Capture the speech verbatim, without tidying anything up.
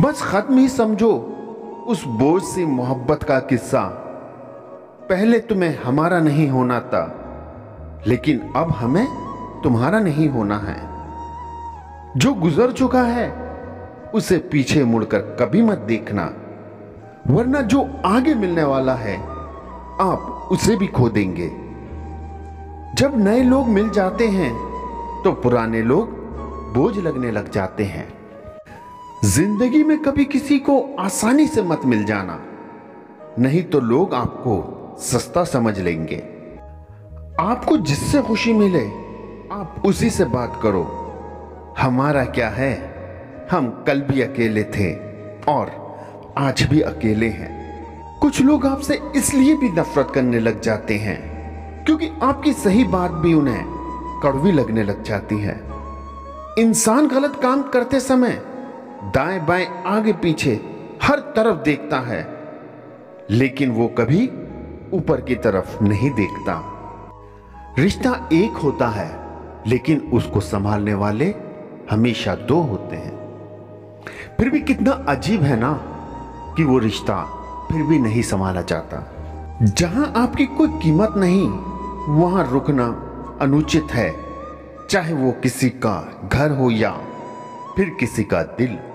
बस खत्म ही समझो उस बोझ सी मोहब्बत का किस्सा। पहले तुम्हें हमारा नहीं होना था, लेकिन अब हमें तुम्हारा नहीं होना है। जो गुजर चुका है उसे पीछे मुड़कर कभी मत देखना, वरना जो आगे मिलने वाला है आप उसे भी खो देंगे। जब नए लोग मिल जाते हैं तो पुराने लोग बोझ लगने लग जाते हैं। जिंदगी में कभी किसी को आसानी से मत मिल जाना, नहीं तो लोग आपको सस्ता समझ लेंगे। आपको जिससे खुशी मिले आप उसी से बात करो। हमारा क्या है, हम कल भी अकेले थे और आज भी अकेले हैं। कुछ लोग आपसे इसलिए भी नफरत करने लग जाते हैं क्योंकि आपकी सही बात भी उन्हें कड़वी लगने लग जाती है। इंसान गलत काम करते समय दाएं बाएं आगे पीछे हर तरफ देखता है, लेकिन वो कभी ऊपर की तरफ नहीं देखता। रिश्ता एक होता है, लेकिन उसको संभालने वाले हमेशा दो होते हैं। फिर भी कितना अजीब है ना कि वो रिश्ता फिर भी नहीं संभाला जाता। जहां आपकी कोई कीमत नहीं वहां रुकना अनुचित है, चाहे वो किसी का घर हो या फिर किसी का दिल।